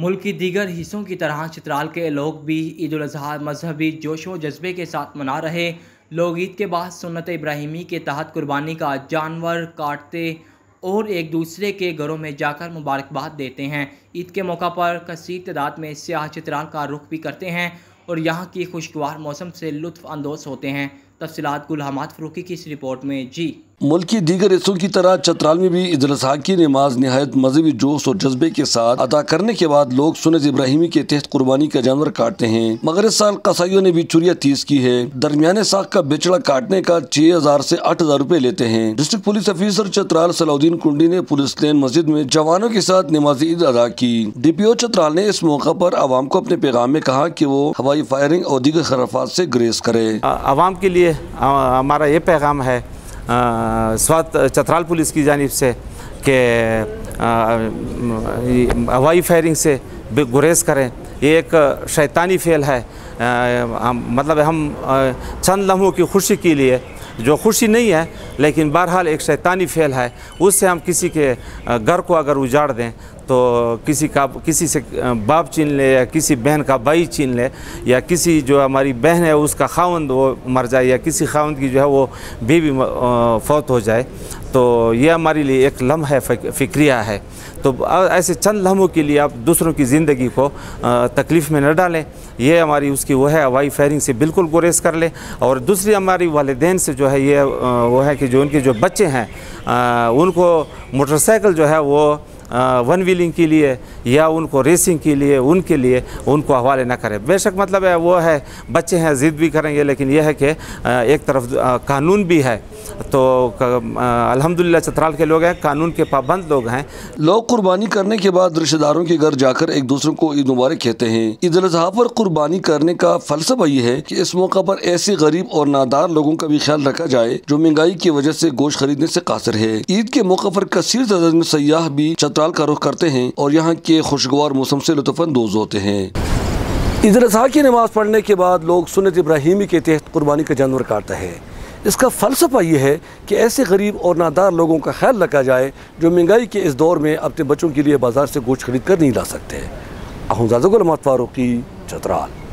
मुल्क की दीगर हिस्सों की तरह चित्राल के लोग भी ईद उल अज़हा मजहबी जोश व जज्बे के साथ मना रहे। लोग ईद के बाद सुन्नत इब्राहिमी के तहत कुर्बानी का जानवर काटते और एक दूसरे के घरों में जाकर मुबारकबाद देते हैं। ईद के मौका पर कसीर तादाद में सियाह चित्राल का रुख भी करते हैं और यहाँ की खुशगवार मौसम से लुत्फ़अंदोज़ होते हैं। तफसीलात गुलाम फारूकी की इस रिपोर्ट में। जी, मुल्क की दीगर हिस्सों की तरह चित्राल में भी ईद उल अज़हा की नमाज नहायत मजहबी जोश और जज्बे के साथ अदा करने के बाद लोग सुन्नत इब्राहिमी के तहत कुर्बानी का जानवर काटते हैं। मगर इस साल कसाईयों ने भी चुरिया तीज की है। दरमियाने साख का बेचड़ा काटने का 6,000 से 8,000 रूपए लेते हैं। डिस्ट्रिक्ट पुलिस अफसर चित्राल सलाउद्दीन कुंडी ने पुलिस लाइन मस्जिद में जवानों के साथ नमाज ईद अदा की। DPO चित्राल ने इस मौका पर आवाम को अपने पैगाम में कहा कि वो हवाई फायरिंग और दीगर खराफात से ग्रेज करे। आवाम के लिए हमारा ये पैगाम है स्वात चित्राल पुलिस की जानिब से कि हवाई फायरिंग से गुरेज करें। ये एक शैतानी फेल है। मतलब हम चंद लम्हों की खुशी के लिए, जो खुशी नहीं है लेकिन बहरहाल एक शैतानी फेल है, उससे हम किसी के घर को अगर उजाड़ दें तो किसी से बाप छीन ले या किसी बहन का भाई छीन ले या किसी जो हमारी बहन है उसका खावंद वो मर जाए या किसी खावंद की जो है वो बीवी फौत हो जाए, तो ये हमारे लिए एक लम्हा फिक्रिया है। तो ऐसे चंद लम्हों के लिए आप दूसरों की ज़िंदगी को तकलीफ़ में न डालें। ये हमारी उसकी वो है, हवाई फायरिंग से बिल्कुल गुरेज कर लें। और दूसरी हमारी वालिदैन से जो है ये वो है कि जो उनके जो बच्चे हैं उनको मोटरसाइकिल जो है वो वन व्हीलिंग के लिए या उनको रेसिंग के लिए उनको हवाले ना करें। बेशक मतलब है वो है बच्चे हैं, ज़िद भी करेंगे, लेकिन यह है कि एक तरफ कानून भी है। तो अल्हम्दुलिल्लाह चित्राल के लोग हैं, कानून के पाबंद लोग हैं। लोग कुर्बानी करने के बाद रिश्तेदारों के घर जाकर एक दूसरे को ईद मुबारक कहते हैं। ईद उल अज़हा पर कुर्बानी करने का फलसफा ये है कि इस मौका पर ऐसे गरीब और नादार लोगों का भी ख्याल रखा जाए जो महंगाई की वजह से गोश्त खरीदने से कासिर है। ईद के मौके पर कसीर तादाद में सयाह भी चित्राल का रुख करते हैं और यहाँ के खुशगवार मौसम से लुत्फ़अंदोज़ होते हैं। ईद उल अज़हा की नमाज पढ़ने के बाद लोग सुन्नत इब्राहिमी के तहत कुर्बानी का जानवर काटते हैं। इसका फ़लसफ़ा यह है कि ऐसे गरीब और नादार लोगों का ख्याल रखा जाए जो महंगाई के इस दौर में अपने बच्चों के लिए बाजार से गोश्त खरीद कर नहीं ला सकते। गुलाम फारूक़ी, चित्राल।